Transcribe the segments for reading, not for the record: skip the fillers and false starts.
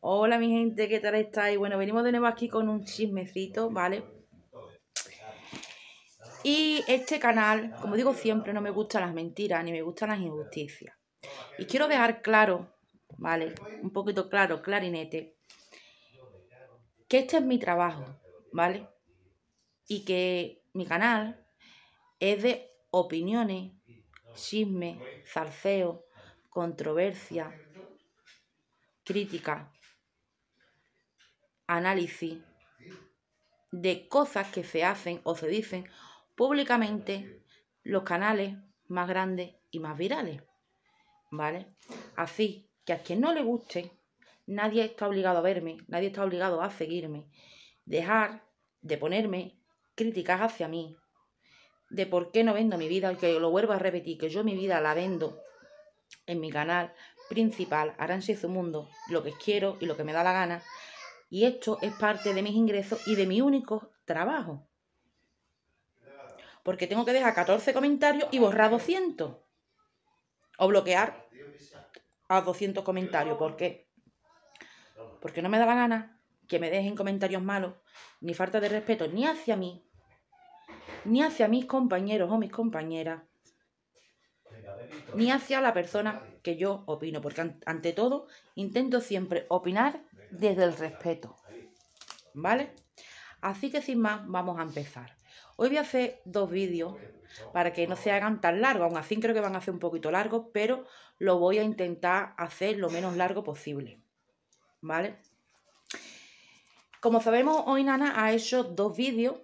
Hola mi gente, ¿qué tal estáis? Bueno, venimos de nuevo aquí con un chismecito, ¿vale? Y este canal, como digo siempre, no me gustan las mentiras ni me gustan las injusticias. Y quiero dejar claro, ¿vale? Un poquito claro, clarinete, que este es mi trabajo, ¿vale? Y que mi canal es de opiniones, chisme, zarceo, controversia, crítica, análisis de cosas que se hacen o se dicen públicamente los canales más grandes y más virales, ¿vale? Así que a quien no le guste, nadie está obligado a verme, nadie está obligado a seguirme. Dejar de ponerme críticas hacia mí, de por qué no vendo mi vida, que lo vuelvo a repetir, que yo mi vida la vendo en mi canal principal, Arancha y su mundo, lo que quiero y lo que me da la gana. Y esto es parte de mis ingresos y de mi único trabajo. Porque tengo que dejar 14 comentarios y borrar 200. O bloquear a 200 comentarios. ¿Por qué? Porque no me da la gana que me dejen comentarios malos, ni falta de respeto, ni hacia mí, ni hacia mis compañeros o mis compañeras, ni hacia la persona que yo opino. Porque ante todo intento siempre opinar desde el respeto, ¿vale? Así que sin más, vamos a empezar. Hoy voy a hacer dos vídeos para que no se hagan tan largos. Aún así creo que van a ser un poquito largos, pero lo voy a intentar hacer lo menos largo posible, ¿vale? Como sabemos, hoy Nana ha hecho dos vídeos,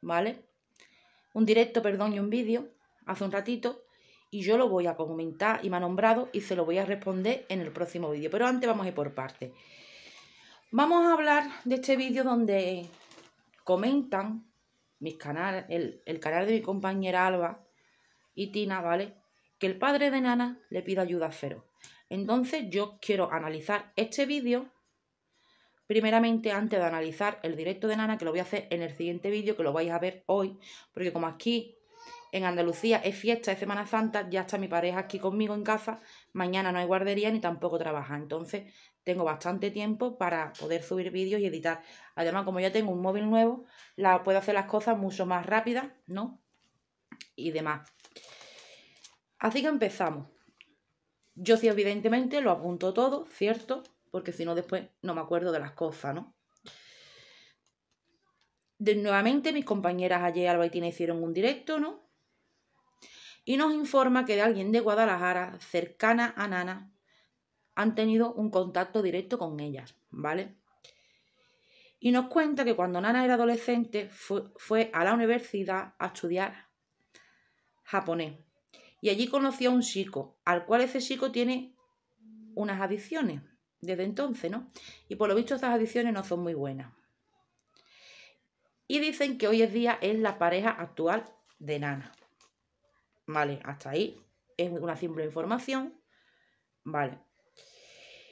¿vale? Un directo, perdón, y un vídeo hace un ratito. Y yo lo voy a comentar y me ha nombrado y se lo voy a responder en el próximo vídeo. Pero antes vamos a ir por partes. Vamos a hablar de este vídeo donde comentan mis canales, el canal de mi compañera Alba y Tina, ¿vale? Que el padre de Nana le pida ayuda a Feroz. Entonces yo quiero analizar este vídeo, primeramente antes de analizar el directo de Nana, que lo voy a hacer en el siguiente vídeo, que lo vais a ver hoy. Porque como aquí en Andalucía es fiesta, es Semana Santa, ya está mi pareja aquí conmigo en casa, mañana no hay guardería ni tampoco trabaja, entonces tengo bastante tiempo para poder subir vídeos y editar. Además, como ya tengo un móvil nuevo, puedo hacer las cosas mucho más rápidas, ¿no? Y demás. Así que empezamos. Yo sí, evidentemente, lo apunto todo, ¿cierto? Porque si no, después no me acuerdo de las cosas, ¿no? Nuevamente, mis compañeras ayer, Alba y Tina, hicieron un directo, ¿no? Y nos informa que de alguien de Guadalajara, cercana a Nana, han tenido un contacto directo con ellas, ¿vale? Y nos cuenta que cuando Nana era adolescente fue a la universidad a estudiar japonés. Y allí conoció a un chico, al cual ese chico tiene unas adicciones desde entonces, ¿no? Y por lo visto esas adicciones no son muy buenas. Y dicen que hoy en día es la pareja actual de Nana. Vale, hasta ahí es una simple información. Vale.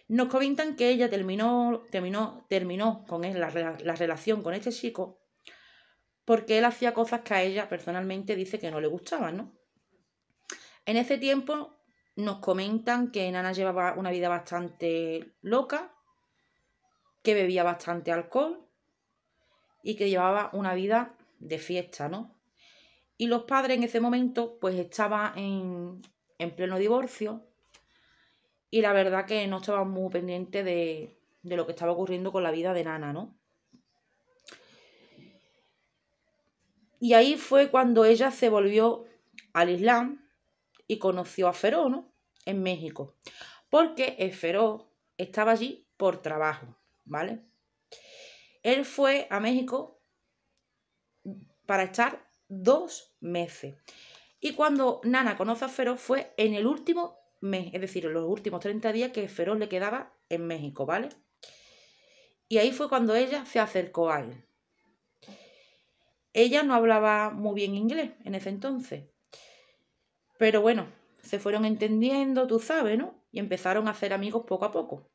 Nos comentan que ella terminó con él la relación con este chico porque él hacía cosas que a ella personalmente dice que no le gustaban, ¿no? En ese tiempo nos comentan que Nana llevaba una vida bastante loca, que bebía bastante alcohol y que llevaba una vida de fiesta, ¿no? Y los padres en ese momento pues estaban en pleno divorcio y la verdad que no estaban muy pendientes de lo que estaba ocurriendo con la vida de Nana, ¿no? Y ahí fue cuando ella se volvió al Islam y conoció a Feroz, ¿no? En México. Porque Feroz estaba allí por trabajo, ¿vale? Él fue a México para estar 2 meses. Y cuando Nana conoce a Feroz fue en el último mes, es decir, en los últimos 30 días que Feroz le quedaba en México, ¿vale? Y ahí fue cuando ella se acercó a él. Ella no hablaba muy bien inglés en ese entonces. Pero bueno, se fueron entendiendo, tú sabes, ¿no? Y empezaron a hacer amigos poco a poco.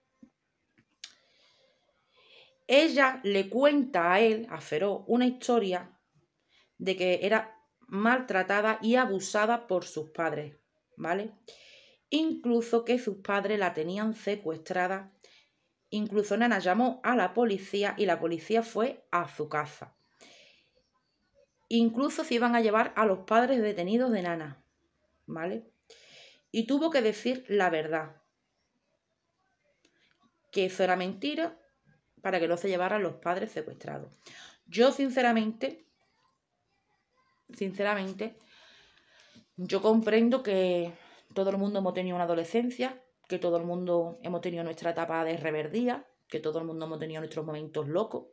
Ella le cuenta a él, a Feroz, una historia de que era maltratada y abusada por sus padres, ¿vale? Incluso que sus padres la tenían secuestrada Incluso Nana llamó a la policía y la policía fue a su casa. Incluso se iban a llevar a los padres detenidos de Nana, ¿vale? Y tuvo que decir la verdad, que eso era mentira, para que no se llevaran los padres secuestrados. Yo sinceramente, yo comprendo que todo el mundo hemos tenido una adolescencia, que todo el mundo hemos tenido nuestra etapa de reverdía, que todo el mundo hemos tenido nuestros momentos locos,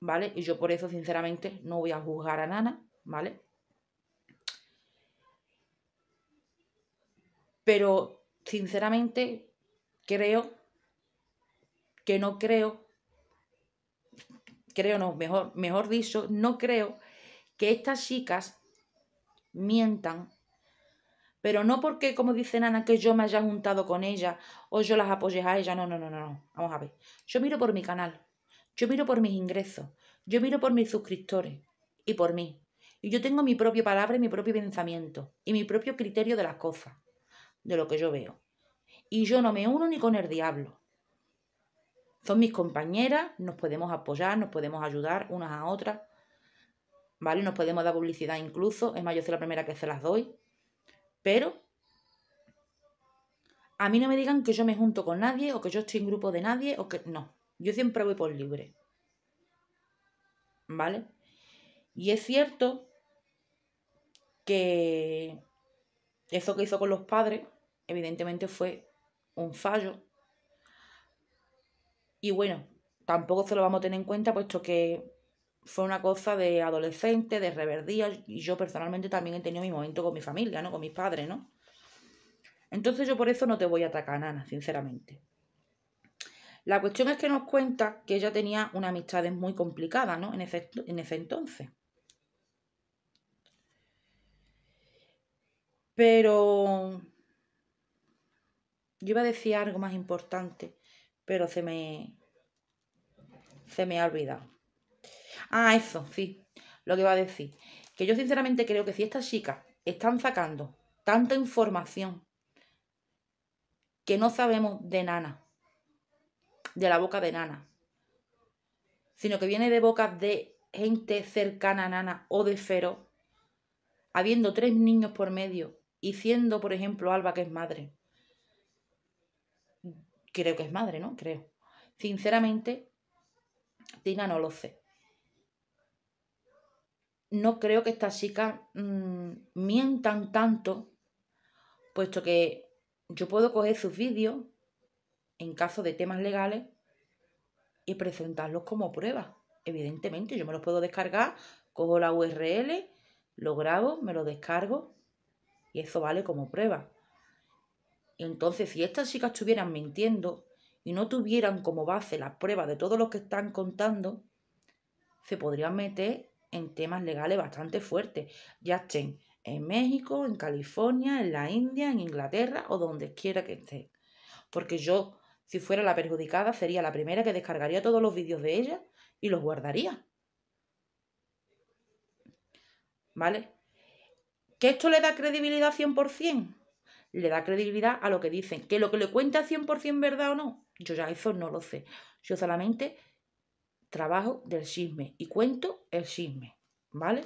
¿vale? Y yo por eso, sinceramente, no voy a juzgar a Nana, ¿vale? Pero, sinceramente, no creo que estas chicas mientan, pero no porque, como dice Nana, que yo me haya juntado con ella o yo las apoyé a ella. No. Vamos a ver. Yo miro por mi canal. Yo miro por mis ingresos. Yo miro por mis suscriptores y por mí. Y yo tengo mi propia palabra y mi propio pensamiento y mi propio criterio de las cosas, de lo que yo veo. Y yo no me uno ni con el diablo. Son mis compañeras, nos podemos apoyar, nos podemos ayudar unas a otras, ¿vale? Nos podemos dar publicidad incluso. Es más, yo soy la primera que se las doy. Pero a mí no me digan que yo me junto con nadie o que yo estoy en grupo de nadie o que... No, yo siempre voy por libre, ¿vale? Y es cierto que eso que hizo con los padres evidentemente fue un fallo. Y bueno, tampoco se lo vamos a tener en cuenta puesto que fue una cosa de adolescente, de reverdía, y yo personalmente también he tenido mi momento con mi familia, ¿no? Con mis padres, ¿no? Entonces yo por eso no te voy a atacar, Nana, sinceramente. La cuestión es que nos cuenta que ella tenía unas amistades muy complicadas, ¿no? En ese entonces. Pero yo iba a decir algo más importante, pero se me ha olvidado. Ah, eso, sí, lo que iba a decir. Que yo sinceramente creo que si estas chicas están sacando tanta información que no sabemos de Nana, de la boca de Nana, sino que viene de bocas de gente cercana a Nana o de Feroz, habiendo 3 niños por medio y siendo, por ejemplo, Alba, que es madre. Creo que es madre, ¿no? Creo. Sinceramente, Tina no lo sé. No creo que estas chicas mientan tanto, puesto que yo puedo coger sus vídeos en caso de temas legales y presentarlos como pruebas. Evidentemente, yo me los puedo descargar, cojo la URL, lo grabo, me lo descargo y eso vale como prueba. Entonces, si estas chicas estuvieran mintiendo y no tuvieran como base la prueba de todo lo que están contando, se podrían meter en temas legales bastante fuertes, ya estén en México, en California, en la India, en Inglaterra o donde quiera que esté. Porque yo, si fuera la perjudicada, sería la primera que descargaría todos los vídeos de ella y los guardaría, ¿vale? ¿Que esto le da credibilidad 100%? Le da credibilidad a lo que dicen. ¿Que lo que le cuenta es 100% verdad o no? Yo ya eso no lo sé. Yo solamente trabajo del chisme y cuento el chisme, ¿vale?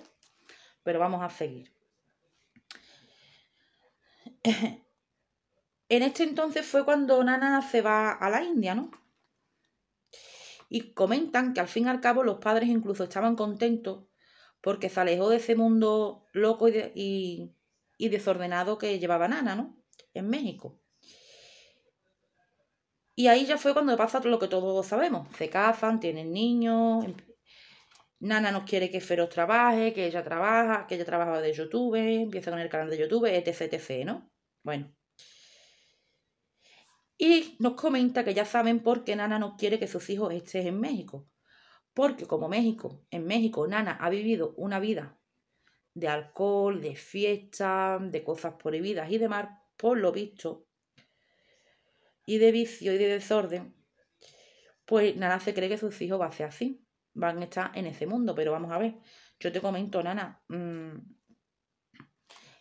Pero vamos a seguir. En este entonces fue cuando Nana se va a la India, ¿no? Y comentan que al fin y al cabo los padres incluso estaban contentos porque se alejó de ese mundo loco y desordenado que llevaba Nana, ¿no? En México. Y ahí ya fue cuando pasa lo que todos sabemos. Se casan, tienen niños. Nana no quiere que Feroz trabaje, que ella trabajaba de YouTube, empieza con el canal de YouTube, etc., ¿no? Bueno. Y nos comenta que ya saben por qué Nana no quiere que sus hijos estén en México. Porque como en México Nana ha vivido una vida de alcohol, de fiesta, de cosas prohibidas y demás, por lo visto, y de vicio y de desorden, pues Nana se cree que sus hijos van a ser así, van a estar en ese mundo. Pero vamos a ver, yo te comento, Nana,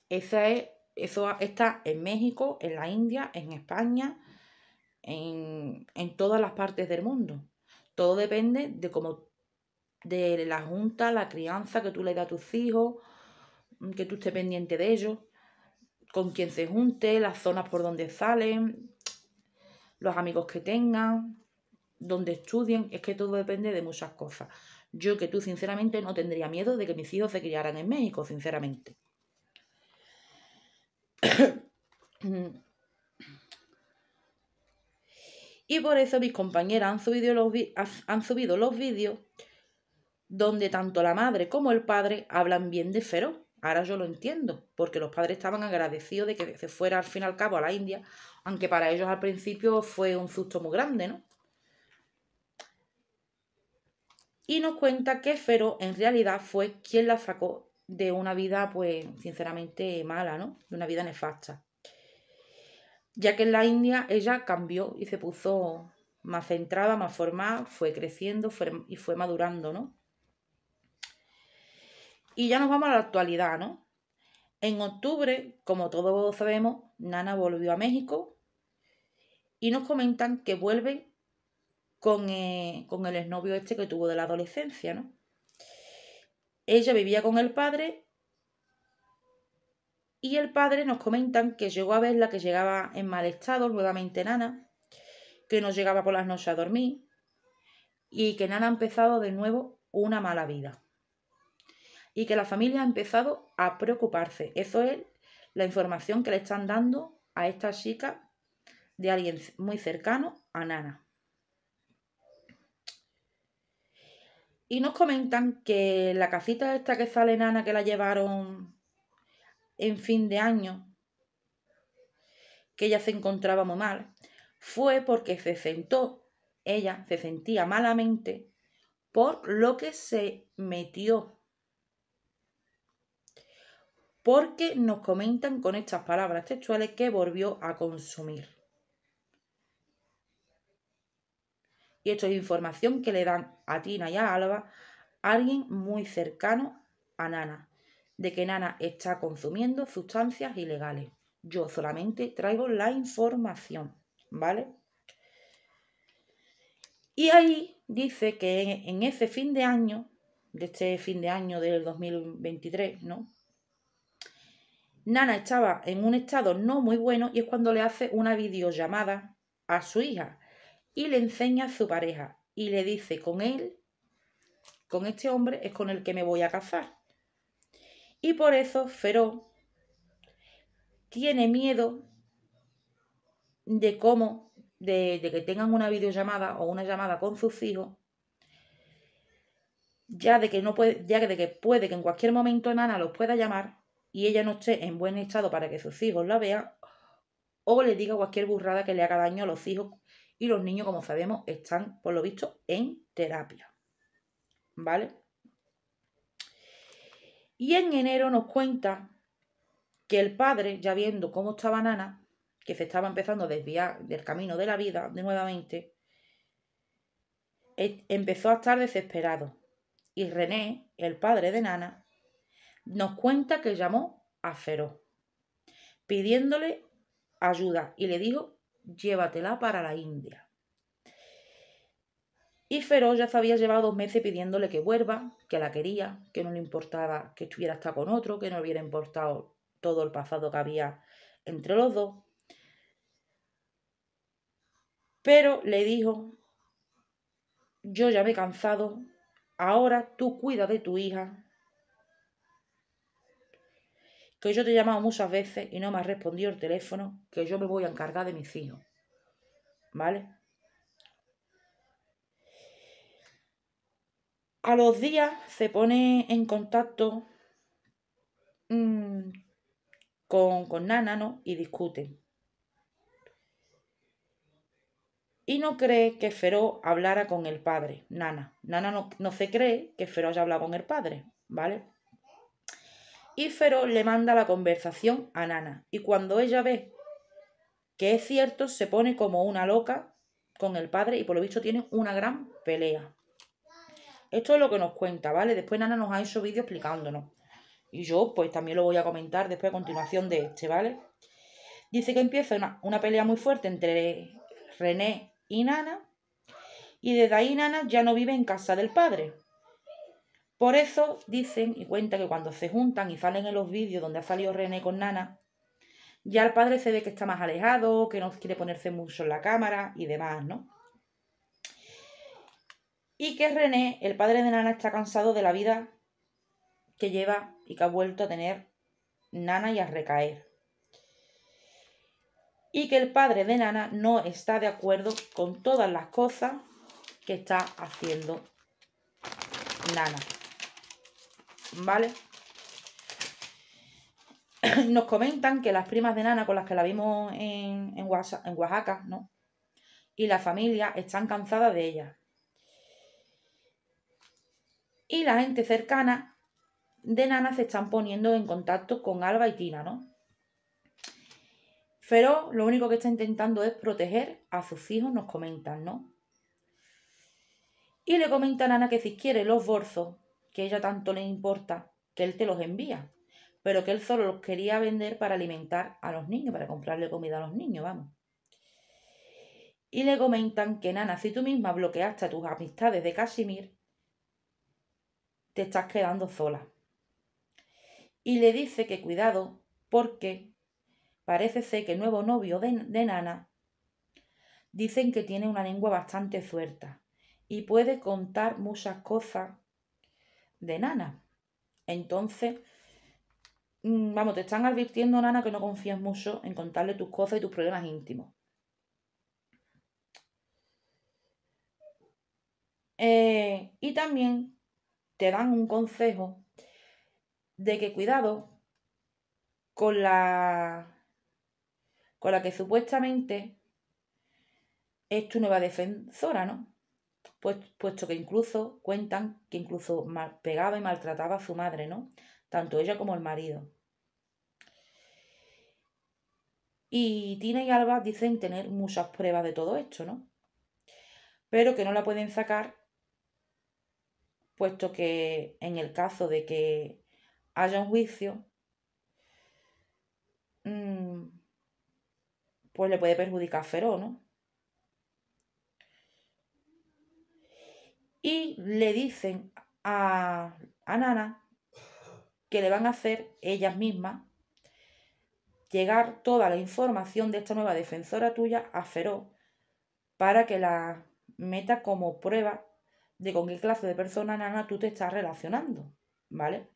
eso está en México, en la India, en España, en en todas las partes del mundo. Todo depende de cómo, de la junta, la crianza que tú le das a tus hijos, que tú estés pendiente de ellos, con quién se junte, las zonas por donde salen, los amigos que tengan, donde estudien. Es que todo depende de muchas cosas. Yo que tú, sinceramente, no tendría miedo de que mis hijos se criaran en México, sinceramente. Y por eso mis compañeras han subido los vídeos donde tanto la madre como el padre hablan bien de Feroz. Ahora yo lo entiendo, porque los padres estaban agradecidos de que se fuera al fin y al cabo a la India, aunque para ellos al principio fue un susto muy grande, ¿no? Y nos cuenta que Feroz en realidad fue quien la sacó de una vida, pues, sinceramente mala, ¿no? De una vida nefasta. Ya que en la India ella cambió y se puso más centrada, más formada, fue creciendo y fue madurando, ¿no? Y ya nos vamos a la actualidad, ¿no? En octubre, como todos sabemos, Nana volvió a México y nos comentan que vuelve con el exnovio este que tuvo de la adolescencia, ¿no? Ella vivía con el padre. Y el padre nos comentan que llegó a verla, que llegaba en mal estado, nuevamente Nana, que no llegaba por las noches a dormir y que Nana ha empezado de nuevo una mala vida. Y que la familia ha empezado a preocuparse. Eso es la información que le están dando a esta chica de alguien muy cercano a Nana. Y nos comentan que la casita esta que sale Nana, que la llevaron en fin de año, que ella se encontraba muy mal, fue porque se sentía malamente por lo que se metió. Porque nos comentan con estas palabras textuales que volvió a consumir. Y esto es información que le dan a Tina y a Alba, alguien muy cercano a Nana, de que Nana está consumiendo sustancias ilegales. Yo solamente traigo la información, ¿vale? Y ahí dice que en ese fin de año, de este fin de año del 2023, ¿no? Nana estaba en un estado no muy bueno y es cuando le hace una videollamada a su hija y le enseña a su pareja y le dice, con este hombre es con el que me voy a casar. Y por eso Feroz tiene miedo de cómo, de que tengan una videollamada o una llamada con sus hijos, ya de que puede que en cualquier momento Nana los pueda llamar y ella no esté en buen estado para que sus hijos la vean o le diga cualquier burrada que le haga daño a los hijos. Y los niños, como sabemos, están, por lo visto, en terapia, ¿vale? Y en enero nos cuenta que el padre, ya viendo cómo estaba Nana, que se estaba empezando a desviar del camino de la vida nuevamente, empezó a estar desesperado. Y René, el padre de Nana, nos cuenta que llamó a Feroz, pidiéndole ayuda y le dijo, llévatela para la India. Y Feroz ya se había llevado 2 meses pidiéndole que vuelva, que la quería, que no le importaba que estuviera hasta con otro, que no le hubiera importado todo el pasado que había entre los dos. Pero le dijo, yo ya me he cansado, ahora tú cuida de tu hija, que yo te he llamado muchas veces y no me has respondido el teléfono, que yo me voy a encargar de mis hijos, ¿vale? A los días se pone en contacto con Nana, ¿no? Y discuten. Y no cree que Feroz hablara con el padre, Nana. Nana no se cree que Feroz haya hablado con el padre, ¿vale? Y Feroz le manda la conversación a Nana. Y cuando ella ve que es cierto, se pone como una loca con el padre y por lo visto tiene una gran pelea. Esto es lo que nos cuenta, ¿vale? Después Nana nos ha hecho vídeo explicándonos. Y yo, pues, también lo voy a comentar después a continuación de este, ¿vale? Dice que empieza una pelea muy fuerte entre René y Nana, y desde ahí Nana ya no vive en casa del padre. Por eso dicen y cuentan que cuando se juntan y salen en los vídeos donde ha salido René con Nana, ya el padre se ve que está más alejado, que no quiere ponerse mucho en la cámara y demás, ¿no? Y que René, el padre de Nana, está cansado de la vida que lleva y que ha vuelto a tener Nana y a recaer. Y que el padre de Nana no está de acuerdo con todas las cosas que está haciendo Nana. ¿Vale? Nos comentan que las primas de Nana con las que la vimos en Oaxaca, ¿no? Y la familia están cansadas de ella. Y la gente cercana de Nana se están poniendo en contacto con Alba y Tina, ¿no? Feroz lo único que está intentando es proteger a sus hijos, nos comentan, ¿no? Y le comenta a Nana que si quiere los bolsos, que a ella tanto le importa, que él te los envía, pero que él solo los quería vender para alimentar a los niños, para comprarle comida a los niños, vamos. Y le comentan que, Nana, si tú misma bloqueaste a tus amistades de Casimir, te estás quedando sola. Y le dice que cuidado, porque parece ser que el nuevo novio de Nana dicen que tiene una lengua bastante suelta y puede contar muchas cosas de Nana. Entonces, vamos, te están advirtiendo, Nana, que no confíes mucho en contarle tus cosas y tus problemas íntimos. Y también te dan un consejo de que cuidado con la que supuestamente es tu nueva defensora, ¿no? Puesto que incluso cuentan que incluso pegaba y maltrataba a su madre, ¿no? Tanto ella como el marido. Y Tina y Alba dicen tener muchas pruebas de todo esto, ¿no? Pero que no la pueden sacar, puesto que en el caso de que haya un juicio, pues le puede perjudicar a Feroz, ¿no? Y le dicen a Nana que le van a hacer ellas mismas llegar toda la información de esta nueva defensora tuya a Feroz para que la meta como prueba de con qué clase de persona, Nana, tú te estás relacionando, ¿vale?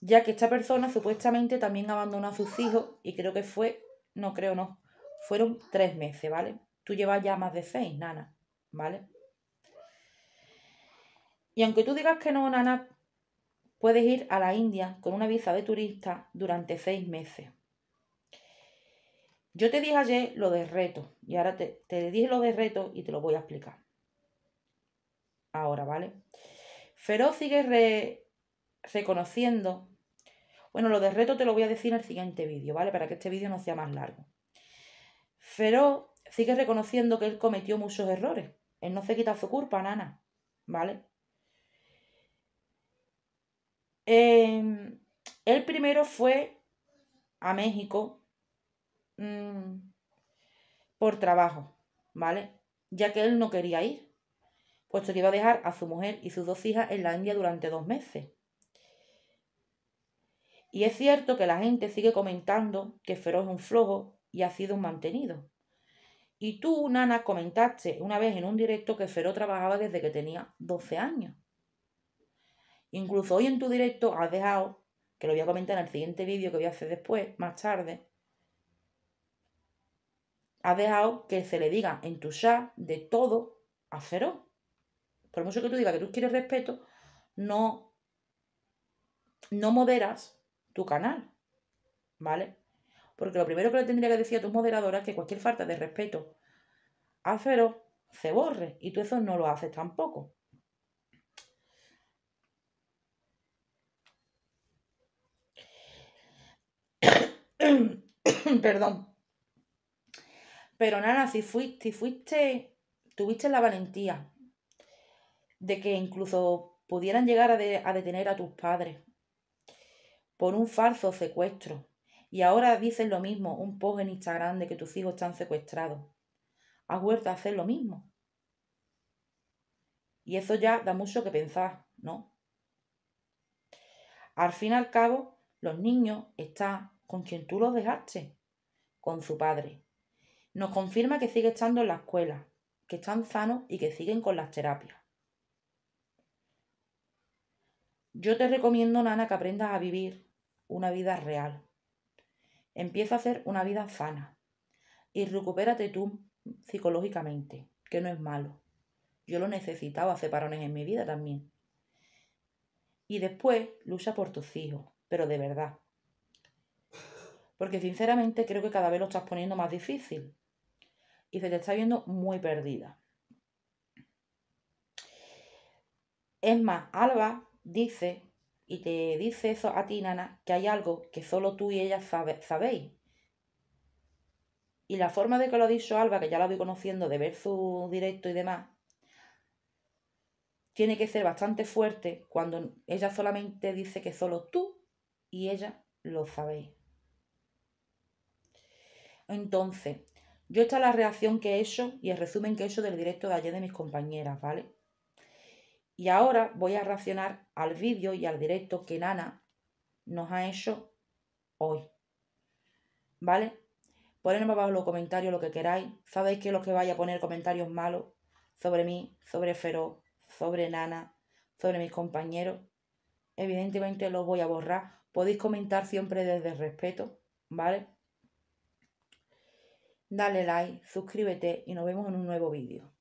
Ya que esta persona supuestamente también abandonó a sus hijos y creo que fue, no creo, no, fueron 3 meses, ¿vale? Tú llevas ya más de 6, Nana, ¿vale? Y aunque tú digas que no, Nana, puedes ir a la India con una visa de turista durante 6 meses. Yo te dije ayer lo del reto y ahora te dije lo del reto y te lo voy a explicar ahora, ¿vale? Feroz sigue reconociendo... Bueno, lo del reto te lo voy a decir en el siguiente vídeo, ¿vale? Para que este vídeo no sea más largo. Feroz sigue reconociendo que él cometió muchos errores. Él no se quita su culpa, Nana, ¿vale? El primero fue a México por trabajo, ¿vale? Ya que él no quería ir, puesto que iba a dejar a su mujer y sus 2 hijas en la India durante 2 meses. Y es cierto que la gente sigue comentando que Feroz es un flojo y ha sido un mantenido. Y tú, Nana, comentaste una vez en un directo que Feroz trabajaba desde que tenía 12 años. Incluso hoy en tu directo has dejado, que lo voy a comentar en el siguiente vídeo que voy a hacer después, más tarde, has dejado que se le diga en tu chat de todo a Feroz. Por mucho que tú digas que tú quieres respeto, no moderas tu canal, ¿vale? Porque lo primero que le tendría que decir a tus moderadoras es que cualquier falta de respeto a Feroz se borre, y tú eso no lo haces tampoco. Perdón. Pero, Nana, tuviste la valentía de que incluso pudieran llegar a detener a tus padres por un falso secuestro Y ahora dices lo mismo, un post en Instagram de que tus hijos están secuestrados. Has vuelto a hacer lo mismo. Y eso ya da mucho que pensar, ¿no? Al fin y al cabo, los niños están con quien tú los dejaste, con su padre. Nos confirma que sigue estando en la escuela, que están sanos y que siguen con las terapias. Yo te recomiendo, Nana, que aprendas a vivir una vida real. Empieza a hacer una vida sana y recupérate tú psicológicamente, que no es malo. Yo lo necesitaba hace parones en mi vida también. Y después lucha por tus hijos, pero de verdad. Porque sinceramente creo que cada vez lo estás poniendo más difícil y se te está viendo muy perdida. Es más, Alba dice... Y te dice eso a ti, Nana, que hay algo que solo tú y ella sabéis. Y la forma de que lo ha dicho Alba, que ya la voy conociendo, de ver su directo y demás, tiene que ser bastante fuerte cuando ella solamente dice que solo tú y ella lo sabéis. Entonces, yo esta es la reacción que he hecho y el resumen que he hecho del directo de ayer de mis compañeras, ¿vale? Y ahora voy a reaccionar al vídeo y al directo que Nana nos ha hecho hoy, ¿vale? Ponedme abajo en los comentarios lo que queráis. Sabéis que los que vais a poner comentarios malos sobre mí, sobre Feroz, sobre Nana, sobre mis compañeros, evidentemente los voy a borrar. Podéis comentar siempre desde el respeto, ¿vale? Dale like, suscríbete y nos vemos en un nuevo vídeo.